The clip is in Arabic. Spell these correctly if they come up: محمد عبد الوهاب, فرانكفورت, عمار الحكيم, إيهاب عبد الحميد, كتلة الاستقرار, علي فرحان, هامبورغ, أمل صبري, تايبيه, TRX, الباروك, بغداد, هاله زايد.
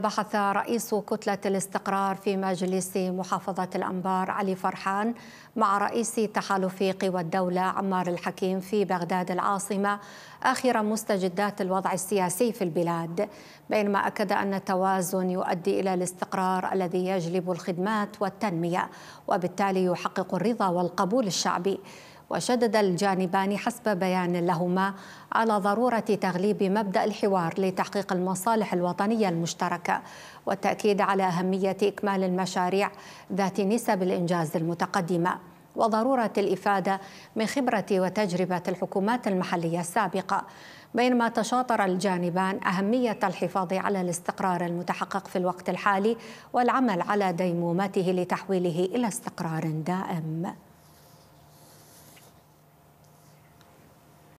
بحث رئيس كتلة الاستقرار في مجلس محافظة الأنبار علي فرحان مع رئيس تحالف قوى الدولة عمار الحكيم في بغداد العاصمة آخر مستجدات الوضع السياسي في البلاد، بينما أكد أن التوازن يؤدي إلى الاستقرار الذي يجلب الخدمات والتنمية وبالتالي يحقق الرضا والقبول الشعبي. وشدد الجانبان حسب بيان لهما على ضرورة تغليب مبدأ الحوار لتحقيق المصالح الوطنية المشتركة والتأكيد على أهمية إكمال المشاريع ذات نسب الإنجاز المتقدمة وضرورة الإفادة من خبرة وتجربة الحكومات المحلية السابقة، بينما تشاطر الجانبان أهمية الحفاظ على الاستقرار المتحقق في الوقت الحالي والعمل على ديمومته لتحويله إلى استقرار دائم.